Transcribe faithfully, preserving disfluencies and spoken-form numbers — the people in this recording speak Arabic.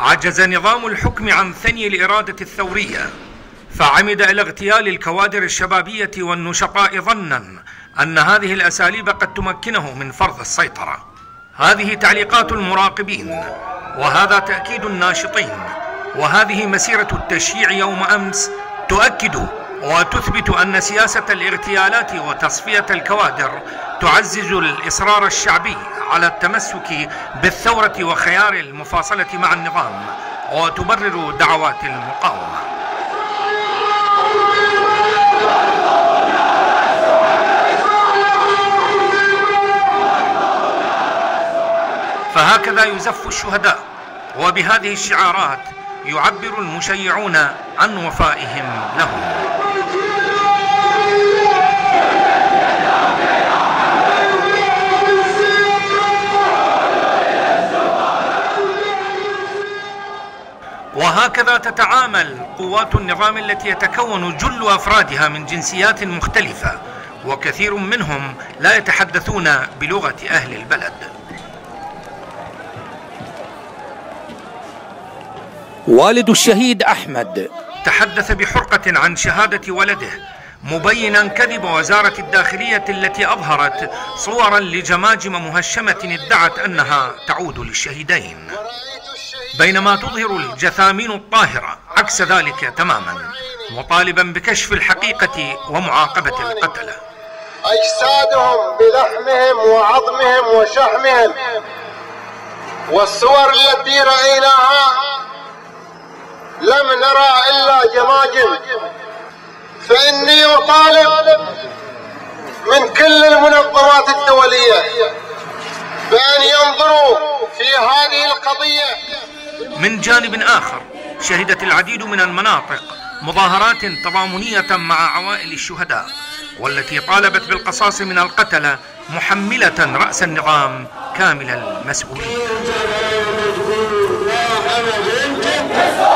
عجز نظام الحكم عن ثني الإرادة الثورية، فعمد إلى اغتيال الكوادر الشبابية والنشطاء ظناً أن هذه الأساليب قد تمكنه من فرض السيطرة. هذه تعليقات المراقبين، وهذا تأكيد الناشطين، وهذه مسيرة التشييع يوم أمس تؤكد وتثبت أن سياسة الاغتيالات وتصفية الكوادر تعزز الإصرار الشعبي على التمسك بالثورة وخيار المفاصلة مع النظام، وتبرر دعوات المقاومة. فهكذا يزف الشهداء، وبهذه الشعارات يعبر المشيعون عن وفائهم لهم. وهكذا تتعامل قوات النظام التي يتكون جل أفرادها من جنسيات مختلفة، وكثير منهم لا يتحدثون بلغة أهل البلد. والد الشهيد أحمد تحدث بحرقة عن شهادة ولده، مبينا كذب وزارة الداخلية التي أظهرت صورا لجماجم مهشمة ادعت أنها تعود للشهيدين، بينما تظهر الجثامين الطاهرة عكس ذلك تماما، مطالبا بكشف الحقيقة ومعاقبة القتلة. أجسادهم بلحمهم وعظمهم وشحمهم، والصور التي رأيناها لم نرى إلا جماجم. فإني أطالب من كل المنظمات الدولية بأن ينظروا في هذه القضية. من جانب آخر، شهدت العديد من المناطق مظاهرات تضامنية مع عوائل الشهداء، والتي طالبت بالقصاص من القتلى، محملة رأس النظام كامل المسؤولية.